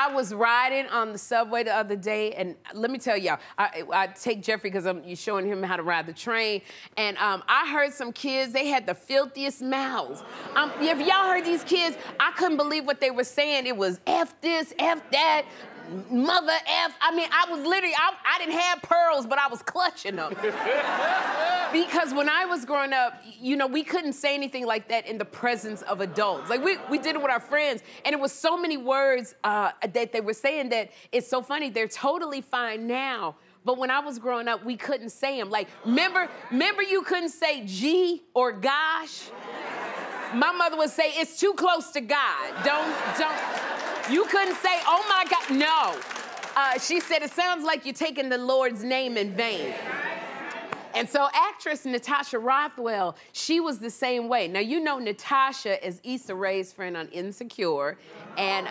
I was riding on the subway the other day, and let me tell y'all, I take Jeffrey because you're showing him how to ride the train, and I heard some kids, they had the filthiest mouths. If y'all heard these kids, I couldn't believe what they were saying. It was F this, F that, mother F. I mean, I was literally, I didn't have pearls, but I was clutching them. Because when I was growing up, you know, we couldn't say anything like that in the presence of adults. Like, we did it with our friends, and it was so many words that they were saying that it's so funny, they're totally fine now. But when I was growing up, we couldn't say them. Like, remember you couldn't say G or gosh? My mother would say, it's too close to God. Don't. You couldn't say, oh my God, no. She said, it sounds like you're taking the Lord's name in vain. And so actress Natasha Rothwell, she was the same way. Now, you know Natasha is Issa Rae's friend on Insecure, and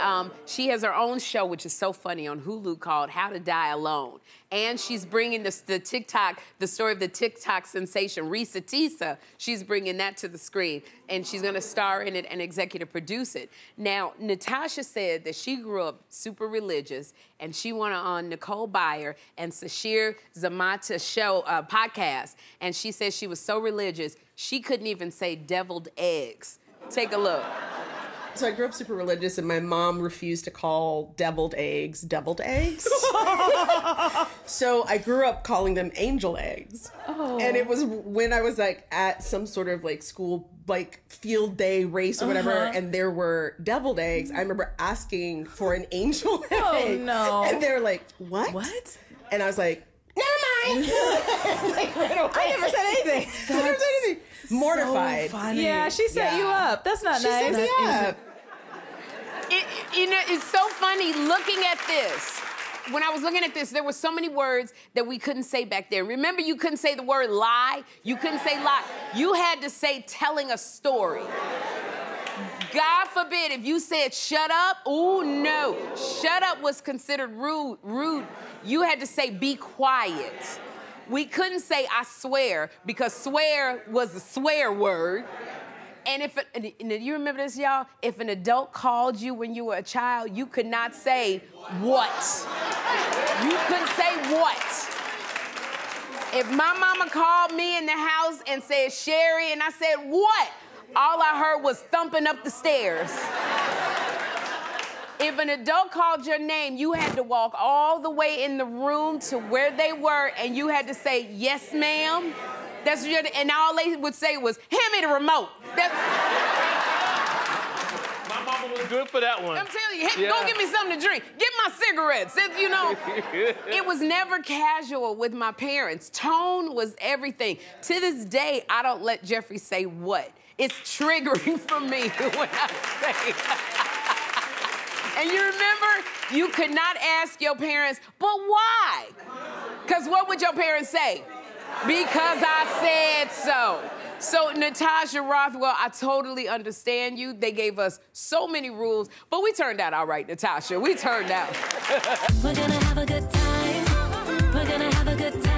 she has her own show, which is so funny, on Hulu called How to Die Alone. And she's bringing the story of the TikTok sensation, Risa Tisa, she's bringing that to the screen, and she's gonna star in it and executive produce it. Now, Natasha said that she grew up super religious, and she went on Nicole Byer and Sashir Zamata show, podcast, and she said she was so religious, she couldn't even say deviled eggs. Take a look. So I grew up super religious, and my mom refused to call deviled eggs. So I grew up calling them angel eggs. Oh. And it was when I was like at some sort of like school, like field day race or whatever, and there were deviled eggs. I remember asking for an angel egg. Oh no. And they were like, what? What? And I was like, never mind. Like, I never said anything. I never said anything. Mortified. So funny. Yeah, she set you up. That's not nice. She set me up. You know, it's so funny looking at this. When I was looking at this, there were so many words that we couldn't say back there. Remember, you couldn't say the word lie. You couldn't say lie. You had to say telling a story. God forbid if you said shut up. Ooh, no. Shut up was considered rude. You had to say be quiet. We couldn't say I swear because swear was a swear word. And do you remember this, y'all? If an adult called you when you were a child, you could not say what. You couldn't say what. If my mama called me in the house and said Sherri and I said what? All I heard was thumping up the stairs. If an adult called your name, you had to walk all the way in the room to where they were, and you had to say, yes, ma'am. That's what you had to, and all they would say was, hand me the remote. My mama was good for that one. I'm telling you, go get me something to drink. Get my cigarettes. That's, you know, it was never casual with my parents. Tone was everything. To this day, I don't let Jeffrey say what. It's triggering for me when I say. And you remember, you could not ask your parents, but why? Because what would your parents say? Because I said so. So Natasha Rothwell, I totally understand you. They gave us so many rules, but we turned out all right, Natasha. We turned out. We're gonna have a good time. We're gonna have a good time.